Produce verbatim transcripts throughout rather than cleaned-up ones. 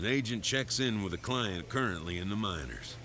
An agent checks in with a client currently in the minors.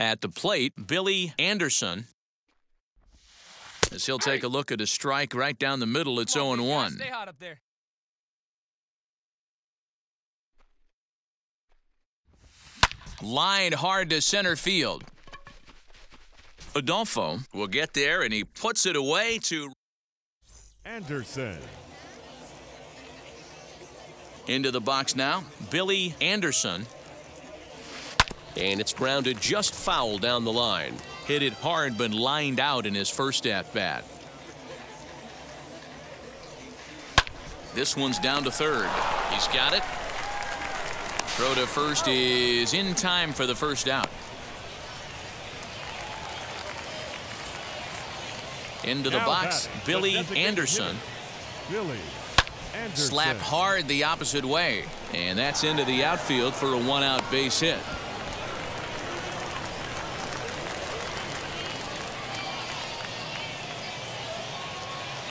At the plate, Billy Anderson, as he'll take a look at a strike right down the middle. It's oh and one. Stay hot up there. Line hard to center field. Adolfo will get there, and he puts it away to Anderson. Into the box now, Billy Anderson. And it's grounded just foul down the line. Hit it hard but lined out in his first at-bat. This one's down to third. He's got it. Throw to first is in time for the first out. Into the box, Billy Anderson. Billy Anderson. Slapped hard the opposite way. And that's into the outfield for a one-out base hit.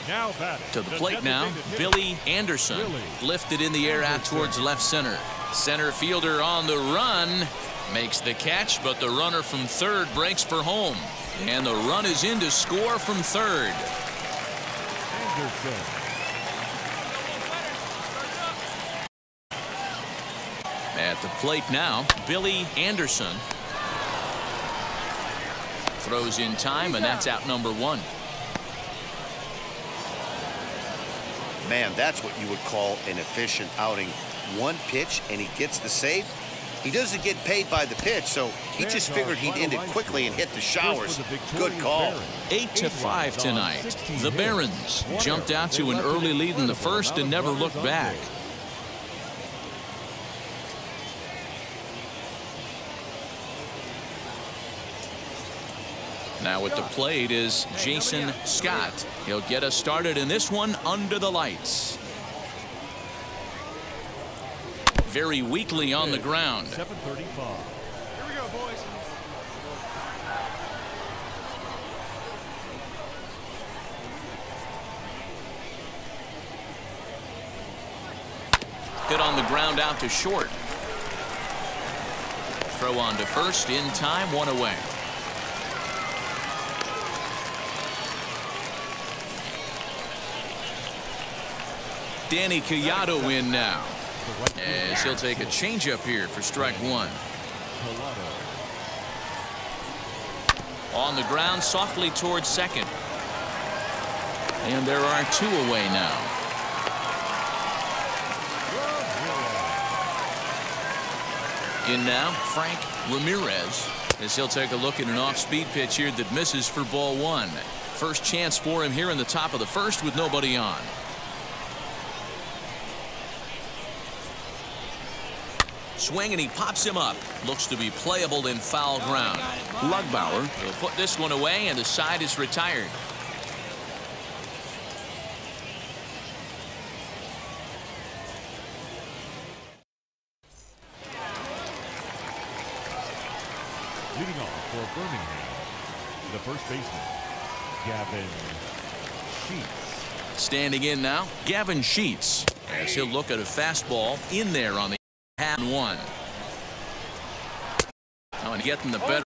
Now to the plate now, Billy Anderson. Billy. Lifted in the air out towards left center. Center fielder on the run. Makes the catch, but the runner from third breaks for home. And the run is in to score from third. Anderson. At the plate now, Billy Anderson. Throws in time, and that's out number one. Man, that's what you would call an efficient outing. One pitch, and he gets the save. He doesn't get paid by the pitch, so he just figured he'd end it quickly and hit the showers. Good call. Eight to five tonight. The Barons jumped out to an early lead in the first and never looked back. Now at the plate is Jason Scott. He'll get us started in this one under the lights. Very weakly on the ground. Here we go, boys. Hit on the ground out to short. Throw on to first in time, one away. Danny Collado in now, as he'll take a changeup here for strike one. On the ground, softly towards second. And there are two away now. In now, Frank Ramirez, as he'll take a look at an off-speed pitch here that misses for ball one. First chance for him here in the top of the first with nobody on. Swing, and he pops him up. Looks to be playable in foul ground. Lugbauer will put this one away, and the side is retired. Leading off for Birmingham, the first baseman, Gavin Sheets. Standing in now, Gavin Sheets, as he'll look at a fastball in there on the and one. Oh, and getting the better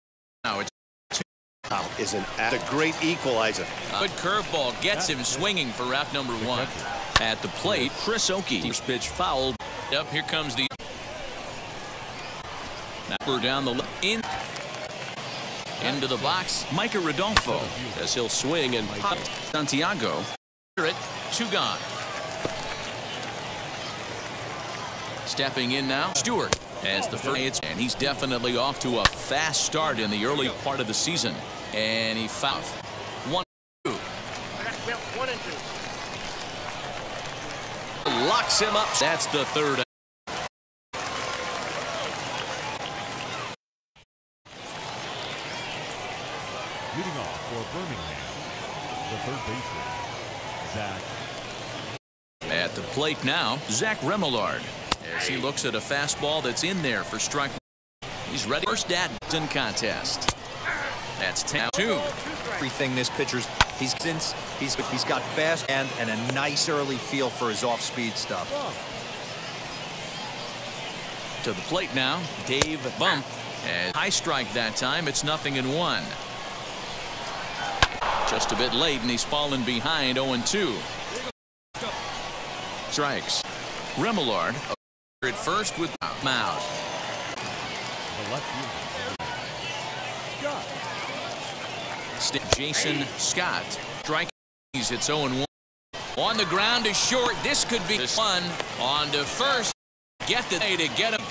now. It's two. Oh, is an a great equalizer. Good curveball gets him swinging for route number one. At the plate, Chris Oakey. First pitch fouled. Up here comes the. Now we're down the in. Into the box, Micah Rodolfo, as he'll swing and pop Santiago. Two gone. Stepping in now, Stewart as the first, and he's definitely off to a fast start in the early part of the season. And he fouled. One, two. One and two. Locks him up. That's the third. Leading off for Birmingham, the third baseman, Zach. At the plate now, Zach Remillard, as he looks at a fastball that's in there for strike. He's ready. First Dadden contest. That's ten two. Everything this pitcher's he's since he's he's got fast and and a nice early feel for his off-speed stuff. To the plate now, Dave Bump, and high strike that time. It's nothing in one. Just a bit late, and he's fallen behind oh and two. Strikes. Remillard at first with Mound. Jason Scott. Strike. It's oh and one. On the ground is short. This could be one. On to first. Get the day to get him.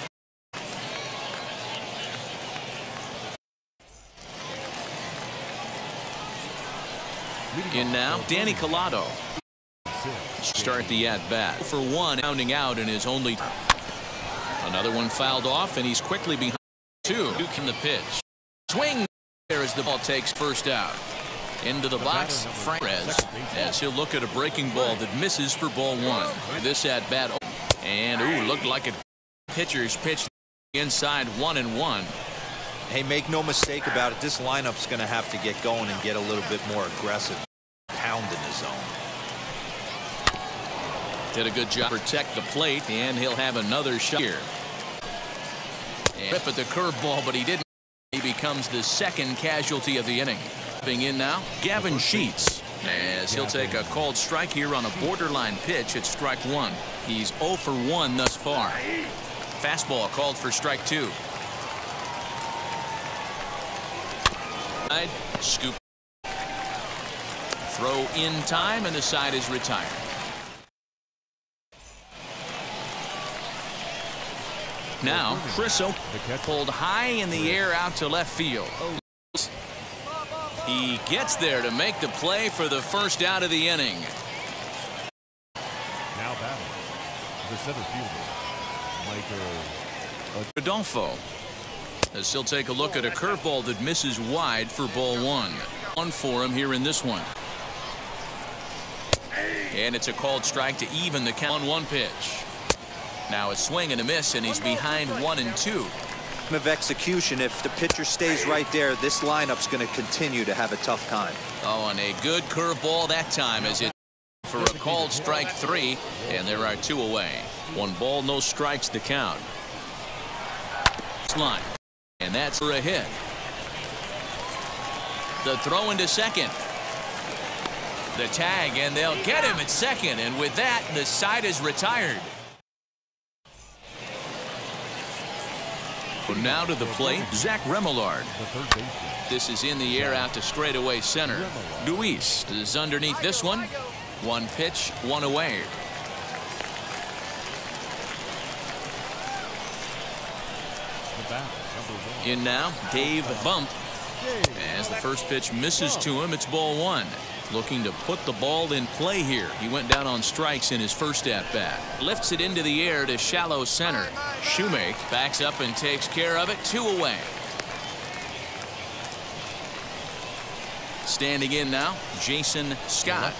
In now, Danny Collado. Start the at-bat for one, rounding out in his only. Another one fouled off, and he's quickly behind two. Duke in the pitch. Swing there as the ball takes first out. Into the box, Frank Perez, as he'll look at a breaking ball that misses for ball one. This at-bat, and ooh, looked like a pitcher's pitch inside one and one. Hey, make no mistake about it, this lineup's going to have to get going and get a little bit more aggressive. Pound in the zone. Did a good job protect the plate, and he'll have another shot here. Rip at the curveball, but he didn't. He becomes the second casualty of the inning. Stepping in now, Gavin Sheets, as he'll take a called strike here on a borderline pitch at strike one. He's oh for one thus far. Fastball called for strike two. Scoop. Throw in time, and the side is retired. Now Crisso pulled high in the air out to left field. He gets there to make the play for the first out of the inning. Now batting the center fielder, Michael Rodolfo. As he'll take a look at a curveball that misses wide for ball one. One for him here in this one. And it's a called strike to even the count on one pitch. Now a swing and a miss, and he's behind one and two. Of execution, if the pitcher stays right there, this lineup's going to continue to have a tough time. Oh, and a good curveball that time as it for a called strike three, and there are two away. One ball, no strikes, the count. Line. And that's for a hit. The throw into second. The tag, and they'll get him at second. And with that, the side is retired. Now to the plate, Zach Remillard. This is in the air out to straightaway center. Luis is underneath this one. One pitch, one away. In now, Dave Bump. As the first pitch misses to him, it's ball one. Looking to put the ball in play here. He went down on strikes in his first at-bat. Lifts it into the air to shallow center. Shoemake backs up and takes care of it. Two away. Standing in now, Jason Scott.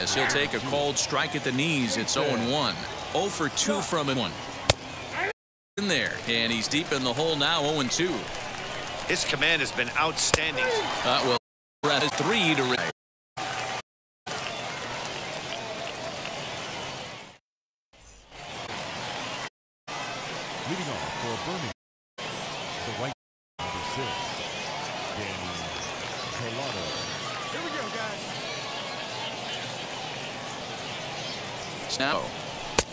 As he'll take a cold strike at the knees. It's oh and one. oh for two from him. In there, and he's deep in the hole now. oh and two. His command has been outstanding. Uh, well, we're at three to right. Leading off for Birmingham, the right number six, Danny Collado. Here we go, guys. Now,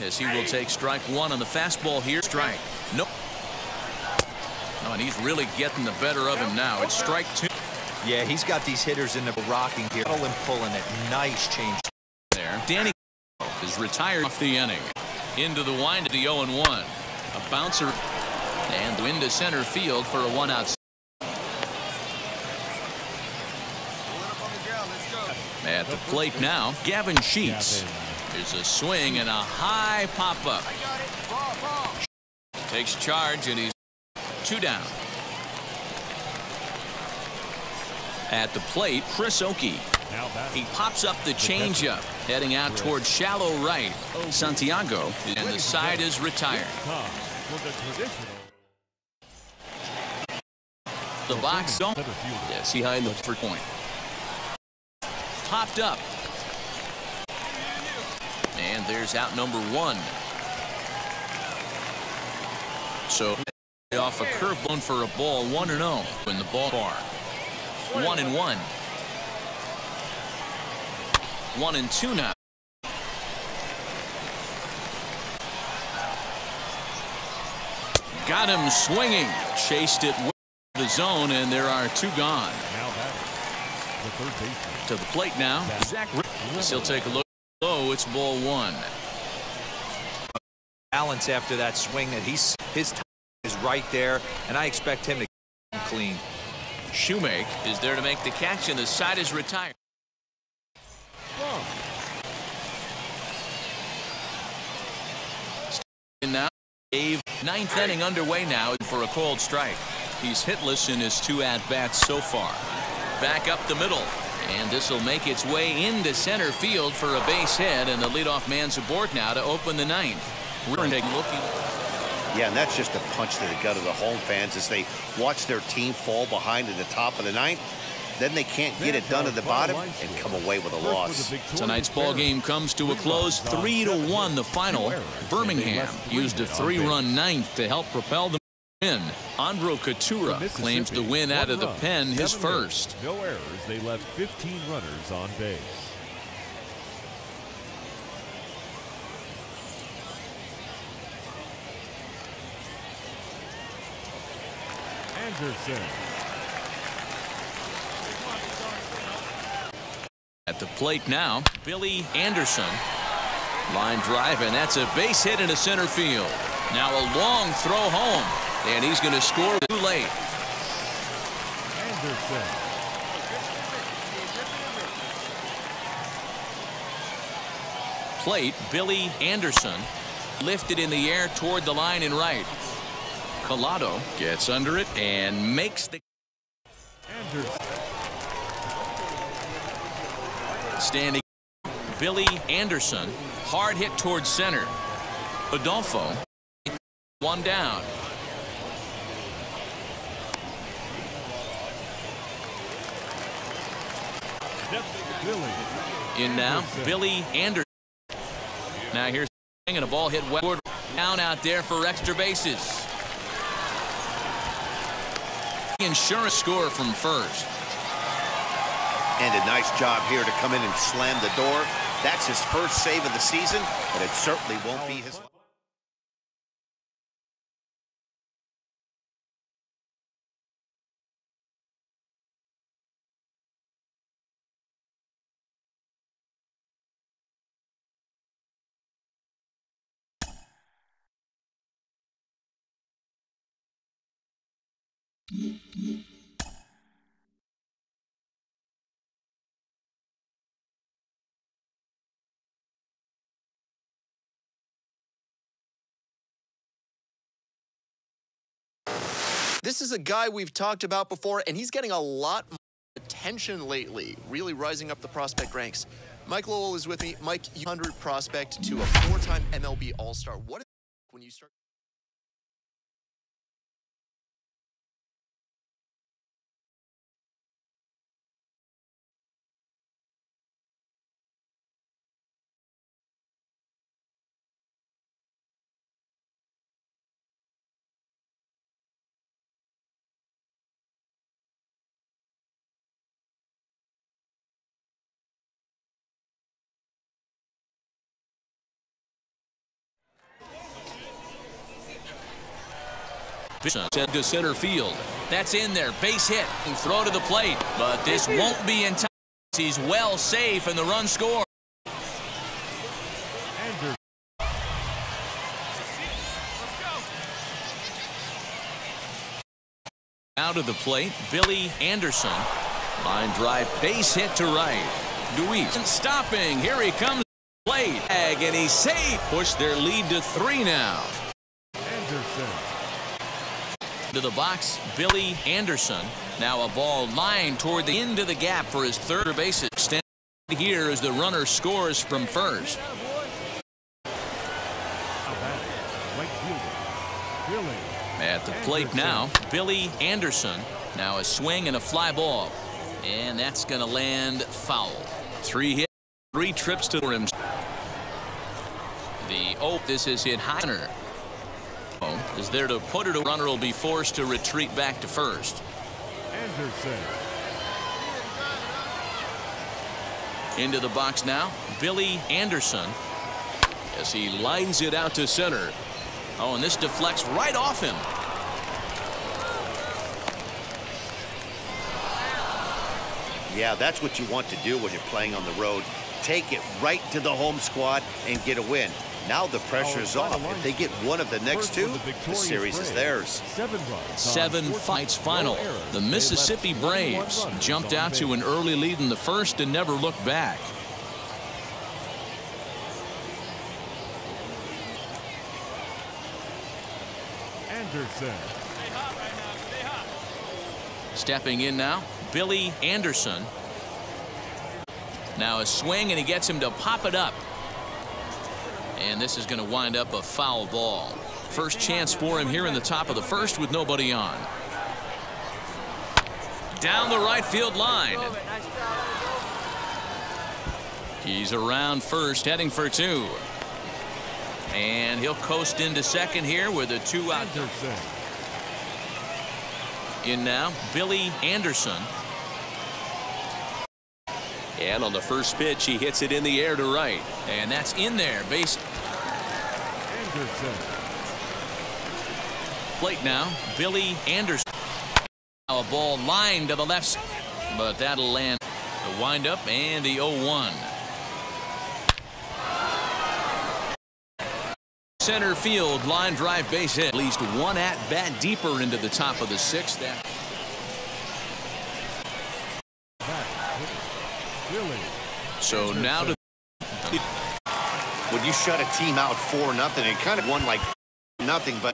as he will take strike one on the fastball here. Strike. Nope. Oh, and he's really getting the better of him now. It's strike two. Yeah, he's got these hitters in the rocking here. Pulling, pulling it. Nice change there. Danny is retired off the inning. Into the wind of the oh and one. A bouncer and wind to center field for a one-out. At the plate now, Gavin Sheets. There's a swing and a high pop-up. Takes charge and he's two down. At the plate, Chris Oakey. He pops up the changeup, heading out toward shallow right. Santiago, and the side is retired. The box don't see high in the first point. Popped up. And there's out number one. So off a curve blown for a ball, one and oh in the ballpark. One and one. One and two now. Got him swinging. Chased it with the zone, and there are two gone. To the plate now. Zach Ricketts. He'll take a look. Low, it's ball one. Balance after that swing that he's his time is right there, and I expect him to clean. Shoemake is there to make the catch, and the side is retired. And now, Dave, ninth inning underway now for a called strike. He's hitless in his two at-bats so far. Back up the middle, and this will make its way into center field for a base hit, and the leadoff man's aboard now to open the ninth. We're looking. Yeah, and that's just a punch to the gut of the home fans as they watch their team fall behind at the top of the ninth. Then they can't get it done at the bottom and come away with a loss. Tonight's ball game comes to a close, three to one the final. Birmingham used a three-run ninth to help propel them. In. Andro Katura claims the win out of the pen, his first. No errors. They left fifteen runners on base. Anderson. At the plate now, Billy Anderson. Line drive, and that's a base hit into center field. Now a long throw home. And he's going to score too late. Anderson. Plate, Billy Anderson. Lifted in the air toward the line and right. Collado gets under it and makes the... Anderson. Standing. Billy Anderson. Hard hit toward center. Adolfo. One down. In now, Billy Anderson. Now here's and a ball hit westward down out there for extra bases. Insurance score from first. And a nice job here to come in and slam the door. That's his first save of the season, but it certainly won't be his. This is a guy we've talked about before, and he's getting a lot more attention lately, really rising up the prospect ranks. Mike Lowell is with me. Mike, you one hundred prospect to a four-time M L B All-Star. What is it when you start? To center field. That's in there. Base hit. And throw to the plate. But this won't be in time. He's well safe, and the run score. Andrew. Out of the plate, Billy Anderson. Line drive, base hit to right. Deweese and stopping. Here he comes. Plate tag, and he's safe. Push their lead to three now. To the box, Billy Anderson. Now a ball lined toward the end of the gap for his third base extended here as the runner scores from first. At the plate now, Billy Anderson. Now a swing and a fly ball, and that's going to land foul. Three hits, three trips to the rim. The oh, this is hit high. Is there to put it. A runner will be forced to retreat back to first. Anderson. Into the box now, Billy Anderson, as he lines it out to center. Oh, and this deflects right off him. Yeah, that's what you want to do when you're playing on the road. Take it right to the home squad and get a win. Now the pressure is off. If they get one of the next two, the series is theirs. Seven fights final. The Mississippi Braves jumped out to an early lead in the first and never looked back. Anderson. Stepping in now, Billy Anderson. Now a swing, and he gets him to pop it up. And this is going to wind up a foul ball. First chance for him here in the top of the first with nobody on. Down the right field line. He's around first, heading for two. And he'll coast into second here with a two out. In now, Billy Anderson. And on the first pitch, he hits it in the air to right. And that's in there. Base. Anderson. Plate now, Billy Anderson. Now a ball lined to the left side. But that'll land. The windup and the oh one. Center field, line drive, base hit. At least one at-bat deeper into the top of the sixth. That So now to when you shut a team out four nothing, it kind of won like nothing, but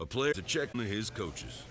a player to check his coaches.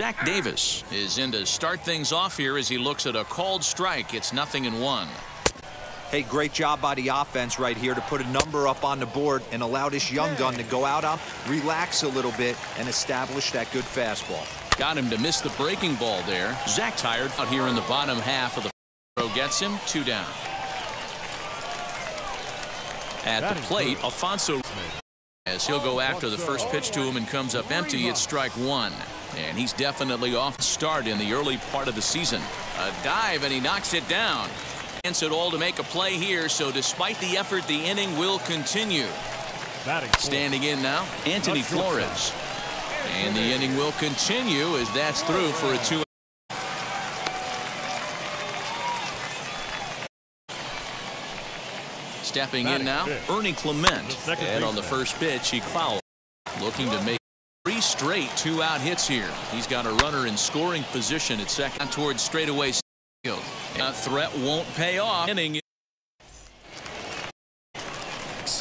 Zach Davis is in to start things off here as he looks at a called strike. It's nothing in one. Hey, great job by the offense right here to put a number up on the board and allow this young gun to go out up, relax a little bit, and establish that good fastball. Got him to miss the breaking ball there. Zach tired out here in the bottom half of the throw gets him two down. At the plate, Alfonso, as he'll go after the first pitch to him and comes up empty. It's strike one. And he's definitely off the start in the early part of the season. A dive and he knocks it down. Chance at all to make a play here. So despite the effort, the inning will continue. Standing in now, Anthony Flores. And the inning will continue as that's through for a two. Stepping in now, Ernie Clement. And on the first pitch, he fouled. Looking to make three straight two out hits here. He's got a runner in scoring position at second towards straightaway field. That threat won't pay off. Inning.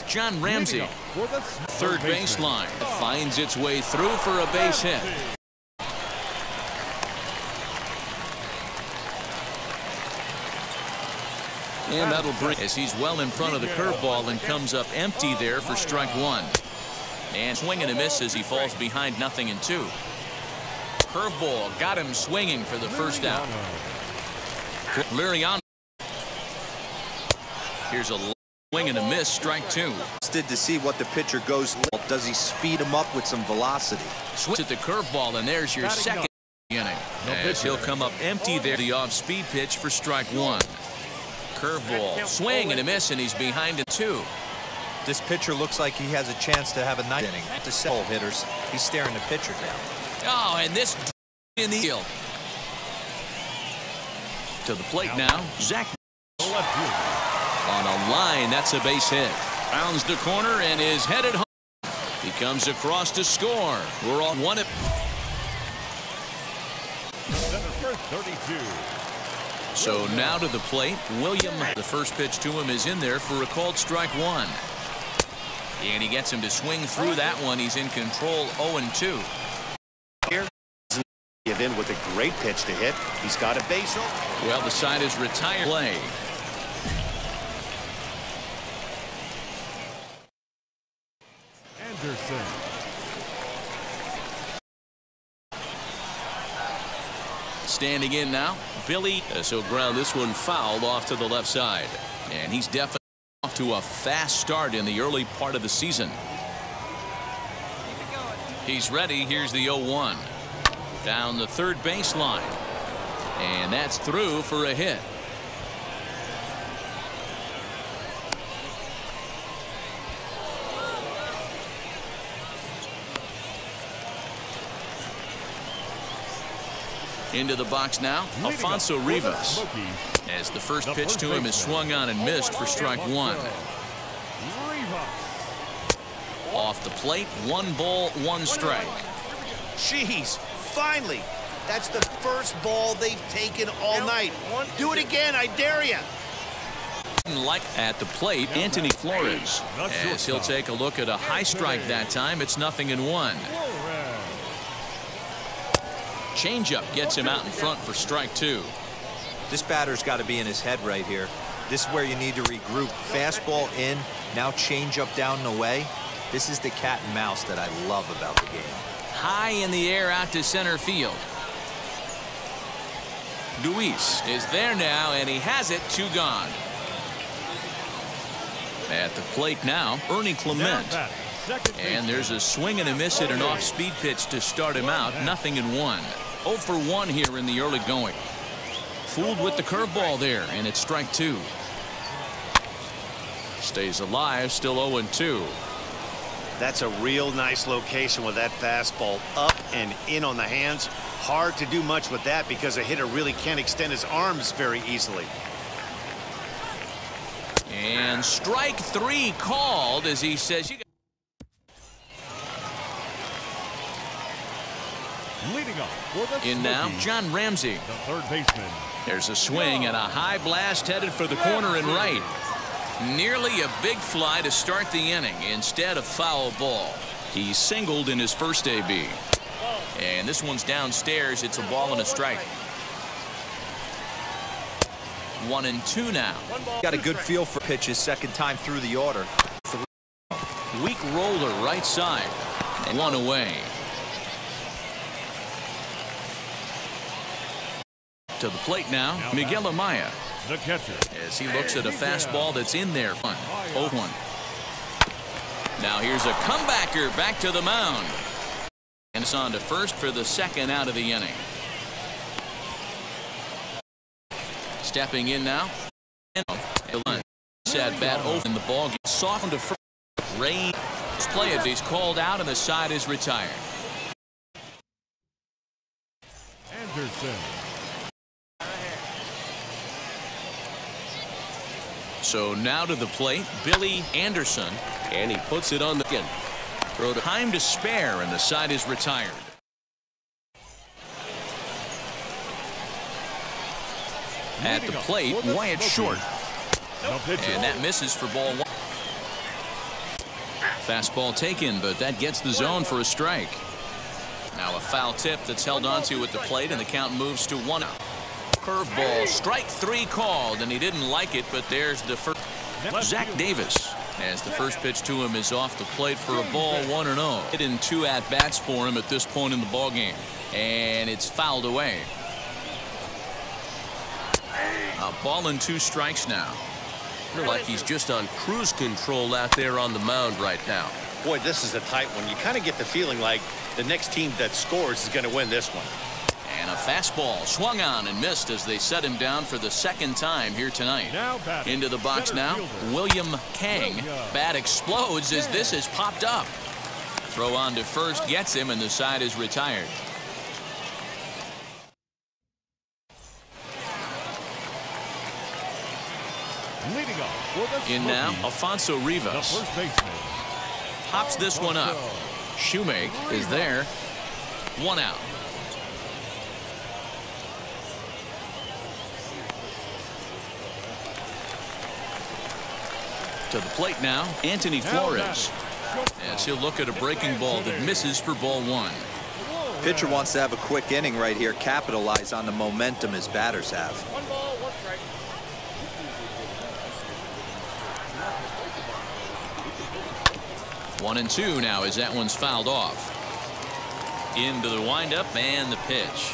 John Ramsey, third baseline, finds its way through for a base hit. And that'll bring as he's well in front of the curveball and comes up empty there for strike one. And swing and a miss as he falls behind nothing and two. Curveball got him swinging for the first out. Liriano. Here's a swing and a miss, strike two. Interested to see what the pitcher goes. Does he speed him up with some velocity? Swings at the curveball and there's your second inning. As he'll come up empty there. The off-speed pitch for strike one. Curveball swing and a miss and he's behind in two. This pitcher looks like he has a chance to have a nice inning. To sell hitters, he's staring the pitcher down. Oh, and this in the field. To the plate now, Zach. On a line, that's a base hit. Rounds the corner and is headed home. He comes across to score. We're on one at thirty-two. So now to the plate, William. The first pitch to him is in there for a called strike one. And he gets him to swing through that one. He's in control oh and two. Here, give in with a great pitch to hit. He's got a base. Well, the side is retired. Play. Anderson. Standing in now, Billy. So ground this one fouled off to the left side. And he's definitely off to a fast start in the early part of the season. He's ready. Here's the oh one. Down the third baseline. And that's through for a hit. Into the box now, Alfonso Rivas. As the first pitch to him is swung on and missed for strike one. Off the plate, one ball, one strike. Jeez, finally. That's the first ball they've taken all night. Do it again, I dare you. Like at the plate, Anthony Flores. As he'll take a look at a high strike that time, it's nothing in one. Changeup gets him out in front for strike two. This batter's got to be in his head right here. This is where you need to regroup. Fastball in, now changeup down and away. This is the cat and mouse that I love about the game. High in the air out to center field. Luis is there now, and he has it, two gone. At the plate now, Ernie Clement. And there's a swing and a miss at an off-speed pitch to start him out, nothing in one. oh for one here in the early going. Fooled with the curveball there, and it's strike two. Stays alive, still oh and two. That's a real nice location with that fastball up and in on the hands. Hard to do much with that because a hitter really can't extend his arms very easily. And strike three called as he says, you got. Leading up for the in now, John Ramsey. The third baseman. There's a swing and a high blast headed for the corner and right. Nearly a big fly to start the inning. Instead, a foul ball. He singled in his first A B. And this one's downstairs. It's a ball and a strike. One and two now. Got a good feel for pitches second time through the order. Weak roller right side. One away. To the plate now, Miguel Amaya. The catcher. As he looks at a fastball that's in there. oh one. Now here's a comebacker back to the mound. And it's on to first for the second out of the inning. Stepping in now. Sad bat open. The ball gets softened to first. Rain. His play if he's called out and the side is retired. Anderson. So now to the plate, Billy Anderson, and he puts it on the end. Throw time to spare, and the side is retired. At the plate, Wyatt Short, and that misses for ball one. Fastball taken, but that gets the zone for a strike. Now a foul tip that's held onto at the plate, and the count moves to one out. Curveball, strike three called, and he didn't like it, but there's the first. Zach Davis, as the first pitch to him is off the plate for a ball, one and oh. Hit in two at-bats for him at this point in the ballgame, and it's fouled away. A ball and two strikes now. Like he's just on cruise control out there on the mound right now. Boy, this is a tight one. You kind of get the feeling like the next team that scores is going to win this one. And a fastball swung on and missed as they set him down for the second time here tonight. Into the box now, William Kang. Bat explodes as this has popped up. Throw on to first gets him, and the side is retired. In now, Alfonso Rivas. Pops this one up. Shoemake is there. One out. To the plate now, Anthony Flores. As he'll look at a breaking ball that misses for ball one. Pitcher wants to have a quick inning right here, capitalize on the momentum his batters have. One and two now as that one's fouled off. Into the windup and the pitch.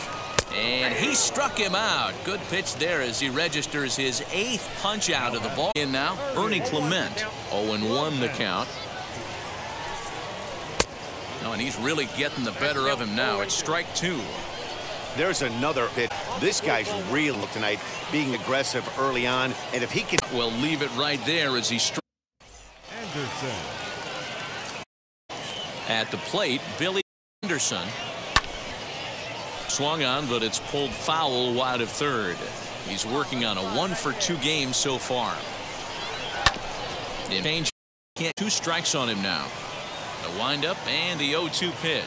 And he struck him out. Good pitch there as he registers his eighth punch out of the ball. In now, Ernie Clement. oh and one the count. Oh, and he's really getting the better of him now. It's strike two. There's another pitch. This guy's real tonight, being aggressive early on. And if he can... Well, leave it right there as he strikes. Anderson. At the plate, Billy Anderson. Swung on, but it's pulled foul wide of third. He's working on a one for two game so far. Change. Two strikes on him now. The windup and the oh two pitch.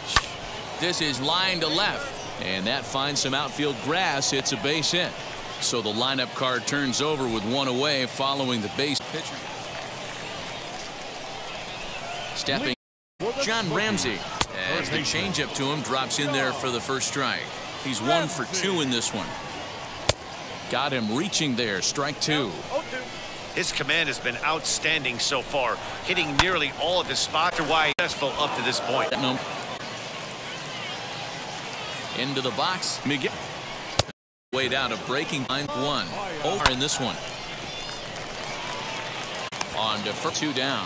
This is line to left, and that finds some outfield grass. It's a base hit. So the lineup card turns over with one away following the base pitcher. Stepping, John Ramsey. As the changeup to him drops in there for the first strike. He's one for two in this one. Got him reaching there. Strike two. His command has been outstanding so far, hitting nearly all of his spots. Why successful up to this point. Into the box. Miguel. Way down a breaking line. One over in this one. On to first, two down.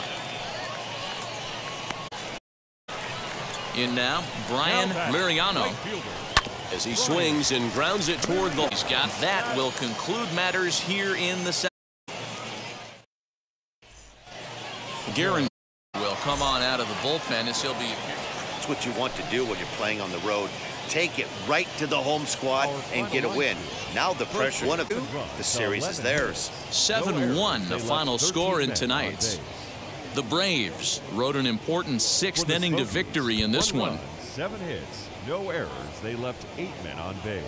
In now, Brian Liriano, as he swings and grounds it toward the... He's got that. Will conclude matters here in the second. Guerin will come on out of the bullpen as he'll be... That's what you want to do when you're playing on the road. Take it right to the home squad and get a win. Now the pressure. One of two. The series is theirs. seven one, the final score in tonight's. The Braves rode an important sixth inning to victory in this one. Seven hits, no errors. They left eight men on base.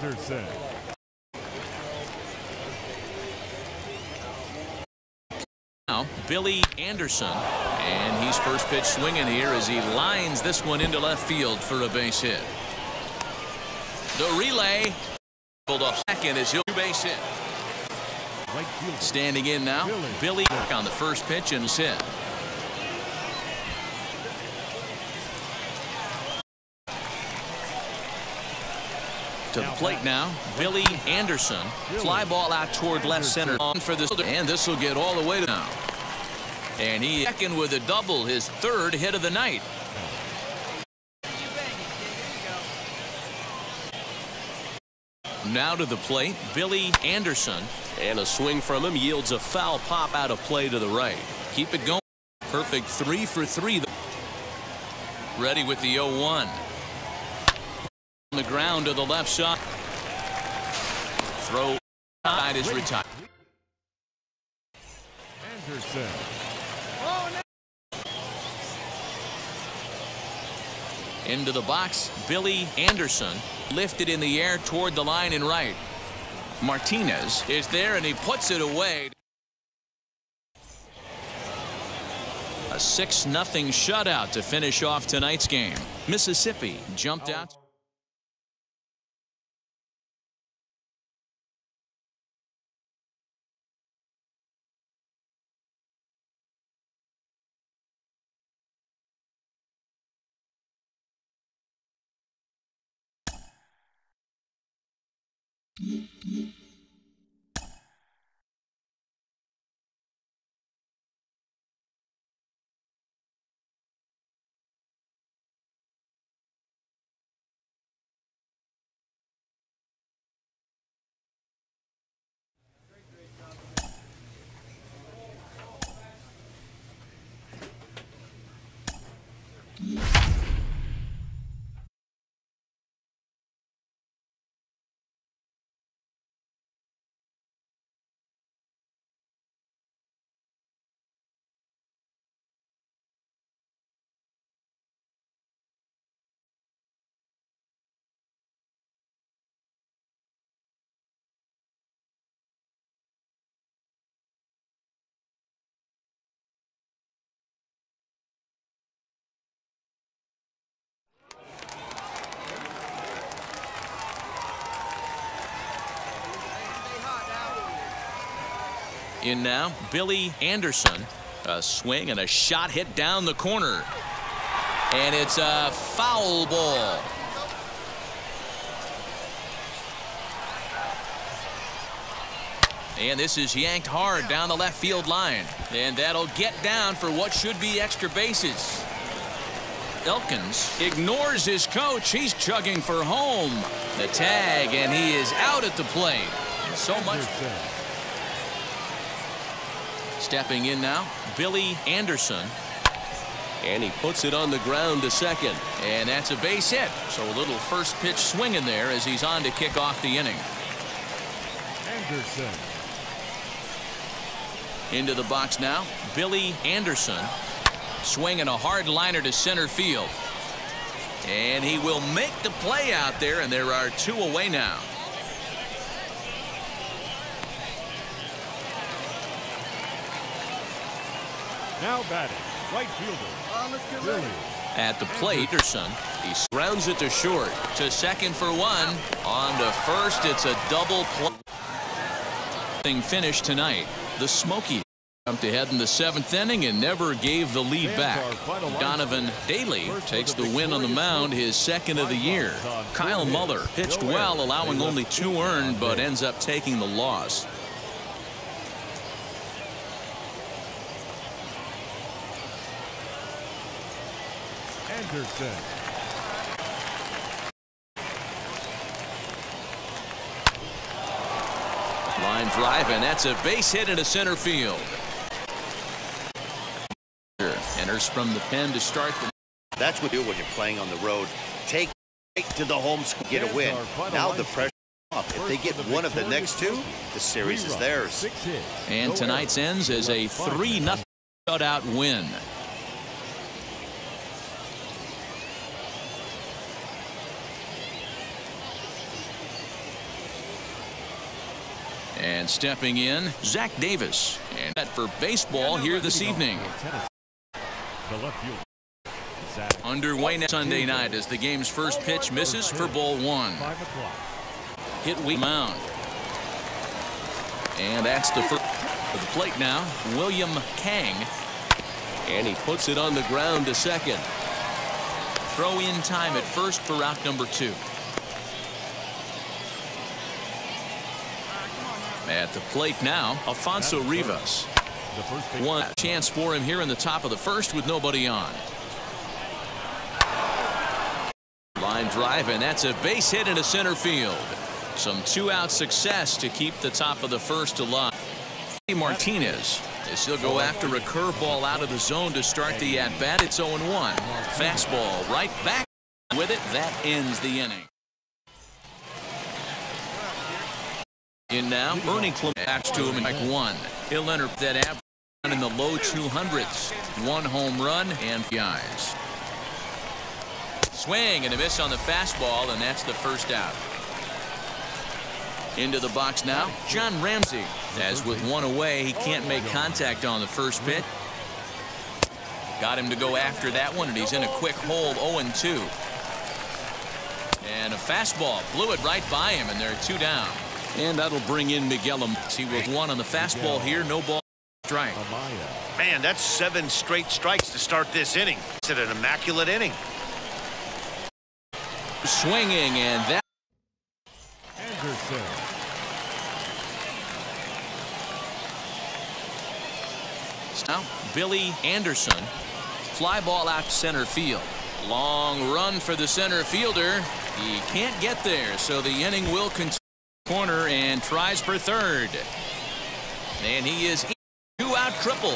Anderson. Now, Billy Anderson, and he's first pitch swinging here as he lines this one into left field for a base hit. The relay pulled off second as he'll base hit. Standing in now, Billy, Billy on the first pitch and hit. To the plate now, Billy Anderson. Fly ball out toward left center on for this, and this will get all the way down. And he second with a double, his third hit of the night. Now to the plate, Billy Anderson, and a swing from him yields a foul pop out of play to the right. Keep it going. Perfect three for three. Ready with the oh one. The ground to the left side. Throw side is retired. Anderson. Oh, no. Into the box, Billy Anderson, lifted in the air toward the line and right. Martinez is there and he puts it away. A six nothing shutout to finish off tonight's game. Mississippi jumped out. In now, Billy Anderson. A swing and a shot hit down the corner. And it's a foul ball. And this is yanked hard down the left field line. And that'll get down for what should be extra bases. Elkins ignores his coach. He's chugging for home. The tag, and he is out at the plate. So much. Stepping in now, Billy Anderson. And he puts it on the ground to second. And that's a base hit. So a little first pitch swing in there as he's on to kick off the inning. Anderson. Into the box now, Billy Anderson. Swinging a hard liner to center field. And he will make the play out there, and there are two away now. Now batting, right fielder. Oh, really. At the plate, Anderson. He rounds it to short, to second for one. On to first, it's a double play. Finish tonight. The Smokies jumped ahead in the seventh inning and never gave the lead back. Donovan Daley takes the win on the mound, his second of the year. Kyle Muller pitched well, allowing only two earned, but ends up taking the loss. Anderson. Line drive, and that's a base hit into center field. Enters from the pen to start. The That's what you do when you're playing on the road. Take, take to the home school, get a win. Now the pressure off. If they get one of the next two, the series is theirs. And tonight's ends as a three nothing shutout win. And stepping in, Zach Davis. And that for baseball here this evening. Underway next Sunday night as the game's first pitch misses for ball one. Hit weak mound. And that's the first for the plate now, William Kang. And he puts it on the ground to second. Throw in time at first for route number two. At the plate now, Alfonso Rivas. One chance for him here in the top of the first with nobody on. Line drive, and that's a base hit into center field. Some two-out success to keep the top of the first alive. Martinez. He'll go after a curveball out of the zone to start the at-bat. It's oh and one. Fastball right back with it. That ends the inning. In now, Bernie Clement backs to him in like one. He'll enter that average in the low two hundreds. One home run and P Is. Swing and a miss on the fastball, and that's the first out. Into the box now, John Ramsey. As with one away, he can't make contact on the first pitch. Got him to go after that one, and he's in a quick hold, oh and two. And a fastball blew it right by him, and there are two down. And that'll bring in Miguel Amaya. He was one on the fastball here, no ball, strike. Man, that's seven straight strikes to start this inning. It's an immaculate inning. Swinging, and that. Anderson. Now, Billy Anderson. Fly ball out to center field. Long run for the center fielder. He can't get there, so the inning will continue. Corner and tries for third. And he is two out triple.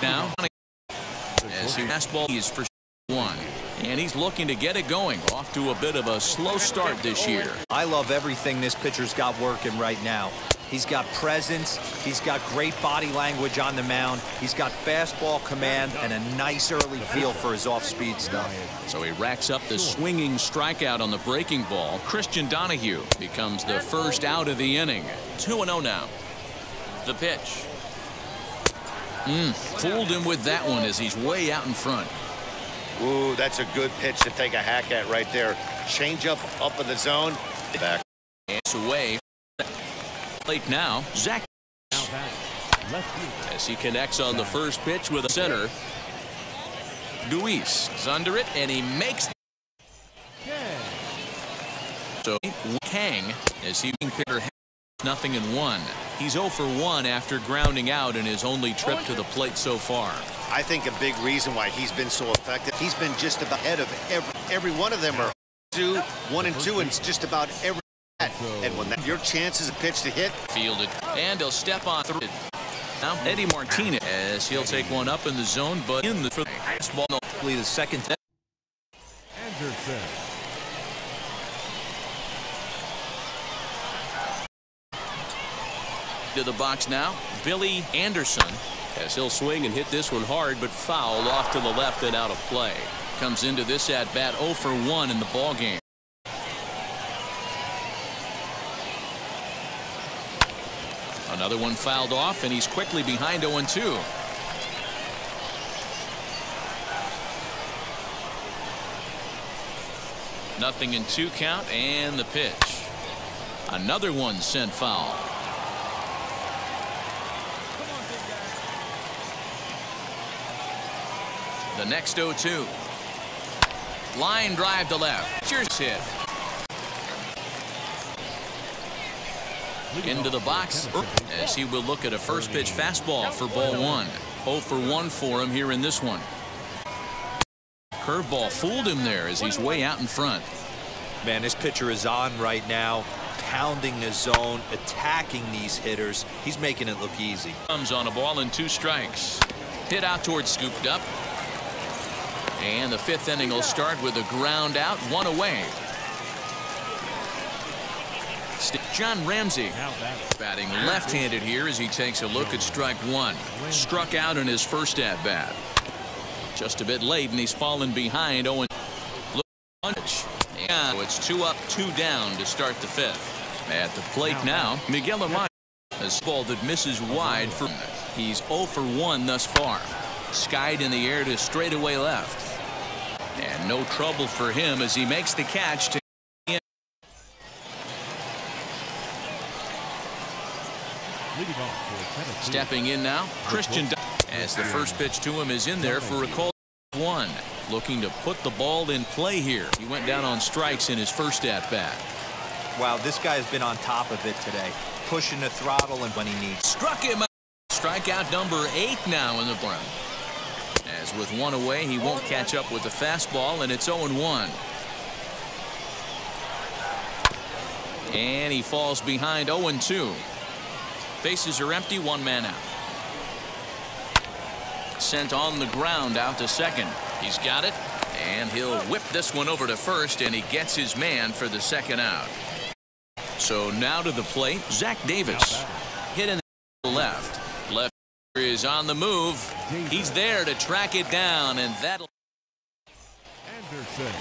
Now, as he fastball, he's for one. And he's looking to get it going. Off to a bit of a slow start this year. I love everything this pitcher's got working right now. He's got presence. He's got great body language on the mound. He's got fastball command and a nice early feel for his off-speed stuff. So he racks up the swinging strikeout on the breaking ball. Christian Donahue becomes the first out of the inning. two and oh now. The pitch. Mm, fooled him with that one as he's way out in front. Ooh, that's a good pitch to take a hack at right there. Change up up in the zone. Back. It's away. Late now, Zach as he connects on the first pitch with a center. Luis is under it, and he makes so Kang as he picker nothing in one. He's oh for one after grounding out in his only trip to the plate so far. I think a big reason why he's been so effective. He's been just about ahead of every every one of them are two, one and two, and it's just about every. And when that, your chance is a pitch to hit, fielded, and he'll step on through. Now Eddie Martinez, as he'll take one up in the zone, but in the fastball, the second. Anderson. To the box now, Billy Anderson, as he'll swing and hit this one hard, but foul off to the left and out of play. Comes into this at bat oh for one in the ball game. Another one fouled off, and he's quickly behind oh and two. Nothing in two count, and the pitch. Another one sent foul. The next oh two. Line drive to left. Pitcher's hit. Into the box as he will look at a first pitch fastball for ball one. oh for one for him here in this one. Curveball fooled him there as he's way out in front. Man, this pitcher is on right now, pounding the zone, attacking these hitters. He's making it look easy. Comes on a ball and two strikes. Hit out towards scooped up. And the fifth inning will start with a ground out, one away. John Ramsey batting left-handed here as he takes a look at strike one. Struck out in his first at bat. Just a bit late, and he's fallen behind. Owen It's two up, two down to start the fifth. At the plate now, Miguel Amaya, a ball that misses wide for. He's oh for one thus far. Skied in the air to straightaway left. And no trouble for him as he makes the catch to. Stepping in now, Christian as the first pitch to him is in there for a call one. Looking to put the ball in play here. He went down on strikes in his first at bat. Wow, this guy's been on top of it today. Pushing the throttle and when he needs. Struck him out. Strikeout number eight now in the Brown. As with one away, he won't catch up with the fastball, and it's oh and one. And he falls behind oh and two. Bases are empty, one man out. Sent on the ground out to second. He's got it, and he'll whip this one over to first, and he gets his man for the second out. So now to the plate, Zach Davis. Hit in the left. Left is on the move. He's there to track it down, and that'll. Anderson.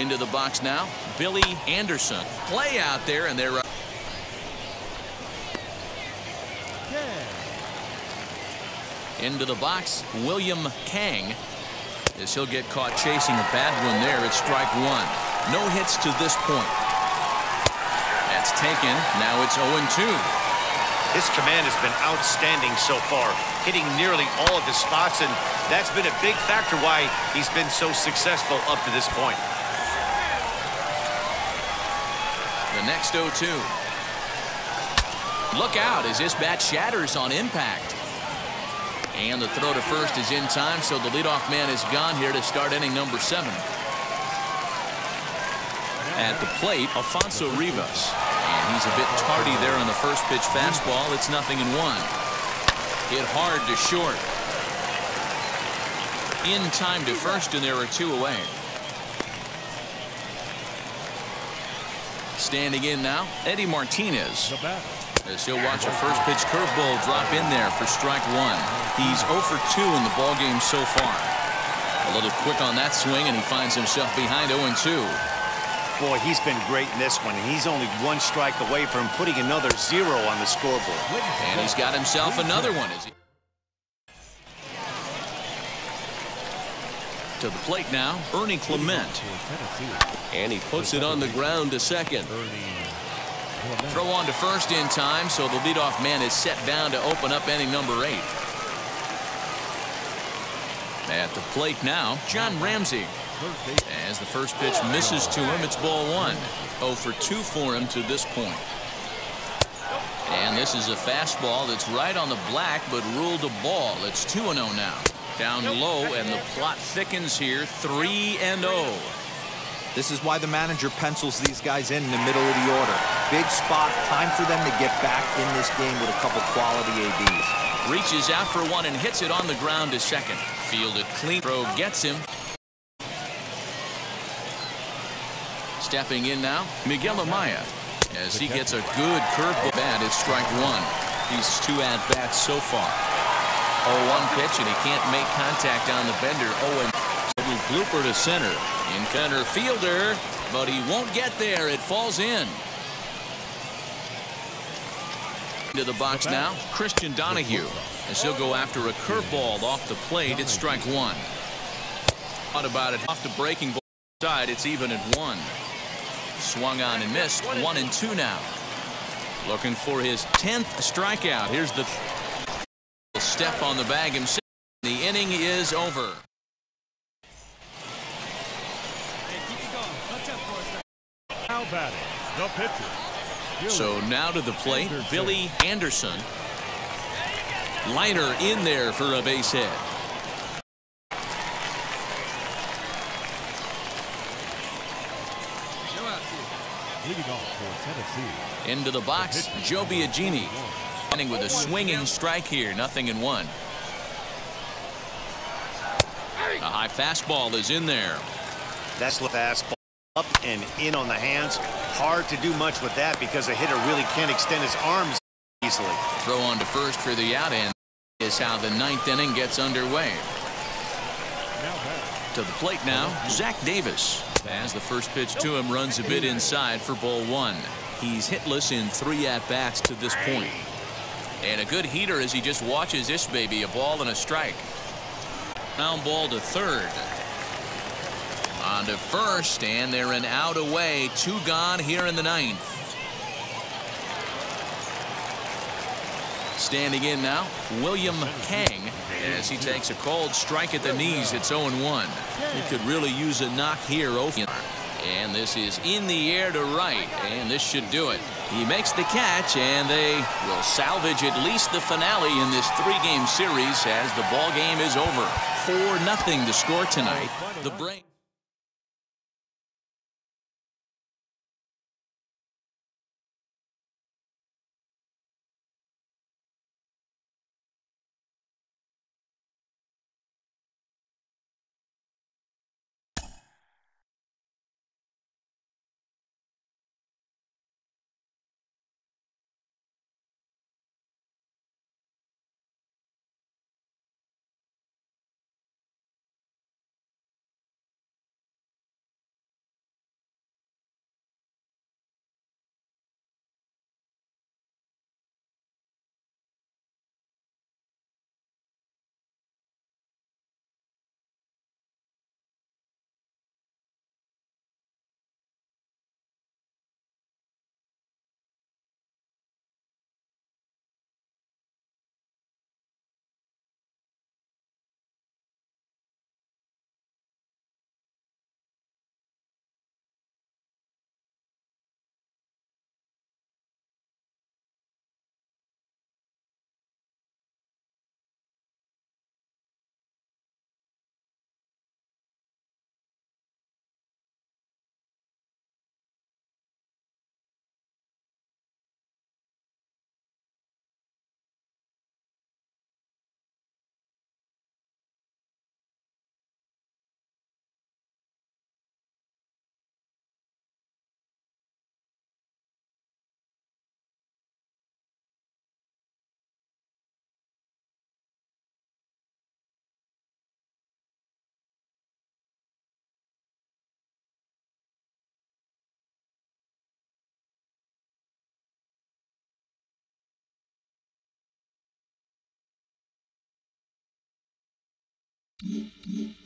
Into the box now, Billy Anderson. Play out there, and they're up. Yeah. Into the box, William Kang. As he'll get caught chasing a bad one there, it's strike one. No hits to this point. That's taken. Now it's oh and two. His command has been outstanding so far, hitting nearly all of his spots, and that's been a big factor why he's been so successful up to this point. The next oh two. Look out as this bat shatters on impact. And the throw to first is in time, so the leadoff man is gone here to start inning number seven. At the plate, Alfonso Rivas. And he's a bit tardy there on the first pitch fastball. It's nothing in one. Hit hard to short. In time to first, and there are two away. Standing in now, Eddie Martinez. As he'll watch a first pitch curveball drop in there for strike one. He's oh for two in the ballgame so far. A little quick on that swing, and he finds himself behind oh and two. Boy, he's been great in this one. He's only one strike away from putting another zero on the scoreboard. And he's got himself another one. As he to the plate now, Ernie Clement, and he puts it on the ground to second. Throw on to first in time, so the leadoff man is set down to open up inning number eight. At the plate now, John Ramsey. As the first pitch misses to him, it's ball one. oh for two for him to this point. And this is a fastball that's right on the black, but ruled a ball. It's two and oh now. Down low, and the plot thickens here, three and oh. This is why the manager pencils these guys in, in the middle of the order. Big spot, time for them to get back in this game with a couple quality A Bs. Reaches out for one and hits it on the ground to second. Fielded clean. Throw gets him. Stepping in now, Miguel Amaya. As he gets a good curveball bat, it's strike one. He's two at-bats so far. oh one pitch, and he can't make contact on the bender. oh and little blooper to center. In center fielder, but he won't get there. It falls in. Into the box now, Christian Donahue. As he'll go after a curveball off the plate, it's strike one. Thought about it off the breaking ball side, it's even at one. Swung on and missed. One and two now. Looking for his tenth strikeout. Here's the. Step on the bag himself. The inning is over. So now to the plate, Billy Anderson. Liner in there for a base hit. Into the box, Joe Biagini. With a swinging strike here, nothing in one. A high fastball is in there. That's the fastball up and in on the hands. Hard to do much with that because a hitter really can't extend his arms easily. Throw on to first for the out, and is how the ninth inning gets underway. To the plate now, Zach Davis. As the first pitch to him runs a bit inside for ball one. He's hitless in three at-bats to this point. And a good heater as he just watches this baby, a ball and a strike. Foul ball to third. On to first, and they're an out away. Two gone here in the ninth. Standing in now, William Kang, as he takes a cold strike at the knees. It's oh and one. He could really use a knock here. And this is in the air to right, and this should do it. He makes the catch, and they will salvage at least the finale in this three-game series as the ball game is over. four nothing to score tonight. The break. Yeah, yeah.